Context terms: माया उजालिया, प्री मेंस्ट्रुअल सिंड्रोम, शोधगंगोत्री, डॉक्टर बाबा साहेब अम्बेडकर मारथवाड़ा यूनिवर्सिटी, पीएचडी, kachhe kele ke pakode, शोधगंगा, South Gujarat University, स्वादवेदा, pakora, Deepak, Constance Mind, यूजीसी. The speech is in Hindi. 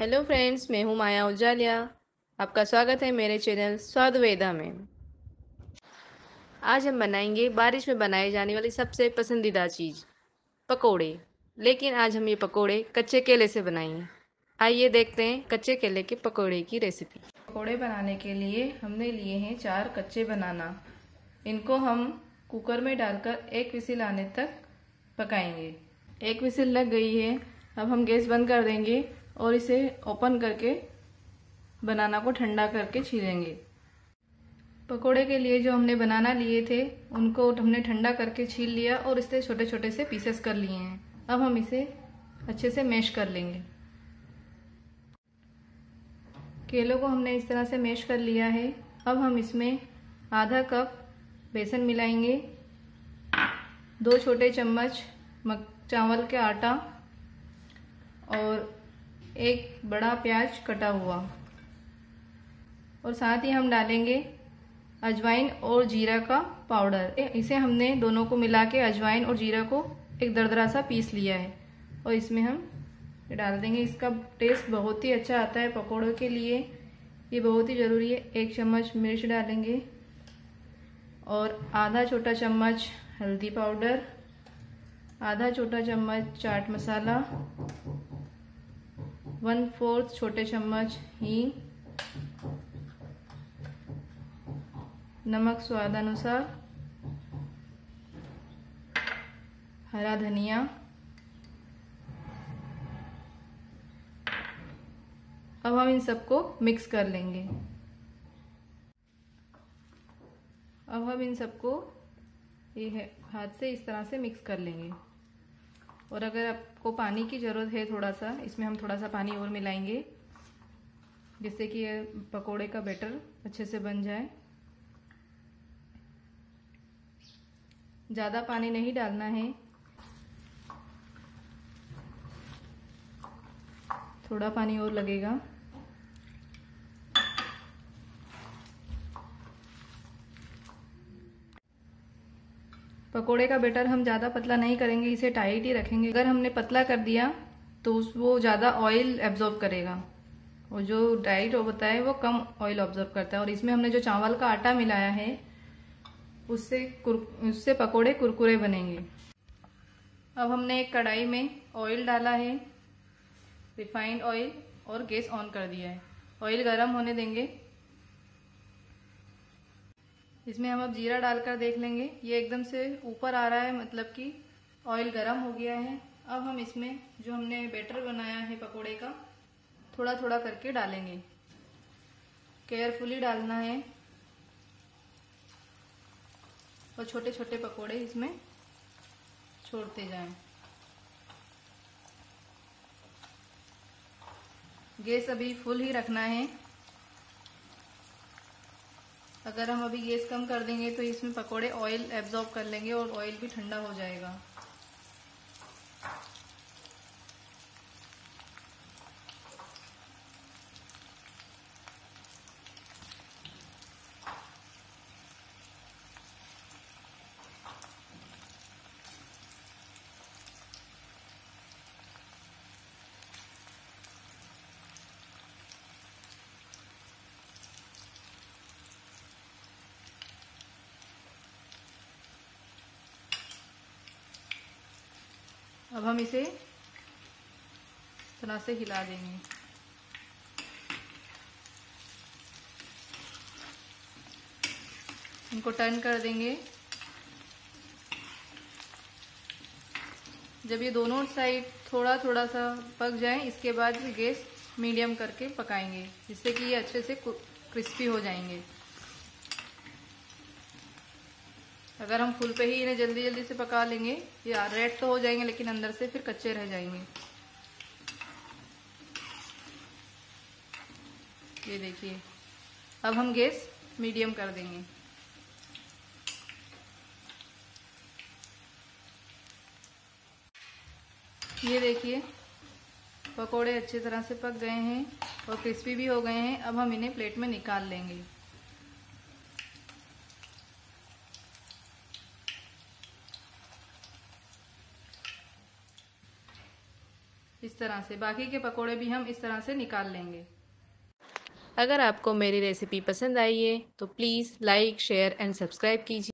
हेलो फ्रेंड्स, मैं हूँ माया उजालिया। आपका स्वागत है मेरे चैनल स्वादवेदा में। आज हम बनाएंगे बारिश में बनाई जाने वाली सबसे पसंदीदा चीज़ पकोड़े। लेकिन आज हम ये पकोड़े कच्चे केले से बनाएंगे। आइए देखते हैं कच्चे केले के पकोड़े की रेसिपी। पकोड़े बनाने के लिए हमने लिए हैं 4 कच्चे बनाना। इनको हम कुकर में डालकर 1 विसिल आने तक पकाएंगे। 1 विसिल लग गई है। अब हम गैस बंद कर देंगे और इसे ओपन करके बनाना को ठंडा करके छीलेंगे। पकोड़े के लिए जो हमने बनाना लिए थे उनको हमने ठंडा करके छील लिया और इससे छोटे छोटे से पीसेस कर लिए हैं। अब हम इसे अच्छे से मैश कर लेंगे। केलों को हमने इस तरह से मैश कर लिया है। अब हम इसमें आधा कप बेसन मिलाएंगे, 2 छोटे चम्मच चावल के आटा और 1 बड़ा प्याज कटा हुआ, और साथ ही हम डालेंगे अजवाइन और जीरा का पाउडर। इसे हमने दोनों को मिला के अजवाइन और जीरा को एक दरदरा सा पीस लिया है और इसमें हम डाल देंगे। इसका टेस्ट बहुत ही अच्छा आता है पकोड़ों के लिए, ये बहुत ही ज़रूरी है। 1 चम्मच मिर्च डालेंगे और आधा छोटा चम्मच हल्दी पाउडर, आधा छोटा चम्मच चाट मसाला, 1/4 छोटे चम्मच हींग, नमक स्वाद अनुसार, हरा धनिया। अब हम इन सबको मिक्स कर लेंगे। अब हम इन सबको ये हाथ से इस तरह से मिक्स कर लेंगे। और अगर आपको पानी की ज़रूरत है थोड़ा सा, इसमें हम थोड़ा सा पानी और मिलाएंगे जिससे कि ये पकोड़े का बैटर अच्छे से बन जाए। ज़्यादा पानी नहीं डालना है, थोड़ा पानी और लगेगा। पकोड़े का बैटर हम ज़्यादा पतला नहीं करेंगे, इसे टाइट ही रखेंगे। अगर हमने पतला कर दिया तो वो ज़्यादा ऑयल एब्जॉर्ब करेगा, और जो टाइट होता है वो कम ऑयल एब्जॉर्ब करता है। और इसमें हमने जो चावल का आटा मिलाया है उससे पकोड़े कुरकुरे बनेंगे। अब हमने एक कढ़ाई में ऑयल डाला है, रिफाइंड ऑयल, और गैस ऑन कर दिया है। ऑयल गर्म होने देंगे। इसमें हम अब जीरा डालकर देख लेंगे। ये एकदम से ऊपर आ रहा है, मतलब कि ऑयल गरम हो गया है। अब हम इसमें जो हमने बैटर बनाया है पकोड़े का, थोड़ा थोड़ा करके डालेंगे। केयरफुली डालना है और छोटे छोटे पकोड़े इसमें छोड़ते जाएं। गैस अभी फुल ही रखना है। अगर हम अभी गैस कम कर देंगे तो इसमें पकोड़े ऑयल एब्जॉर्ब कर लेंगे और ऑयल भी ठंडा हो जाएगा। अब हम इसे थोड़ा से हिला देंगे। इनको टर्न कर देंगे। जब ये दोनों साइड थोड़ा थोड़ा सा पक जाए, इसके बाद गैस मीडियम करके पकाएंगे जिससे कि ये अच्छे से क्रिस्पी हो जाएंगे। अगर हम फुल पे ही इन्हें जल्दी जल्दी से पका लेंगे, ये रेड तो हो जाएंगे लेकिन अंदर से फिर कच्चे रह जाएंगे। ये देखिए, अब हम गैस मीडियम कर देंगे। ये देखिए, पकोड़े अच्छी तरह से पक गए हैं और क्रिस्पी भी हो गए हैं। अब हम इन्हें प्लेट में निकाल लेंगे। इस इस तरह से। बाकी के पकोड़े भी हम इस तरह से निकाल लेंगे। अगर आपको मेरी रेसिपी पसंद आई है तो please like, share and subscribe कीजिए।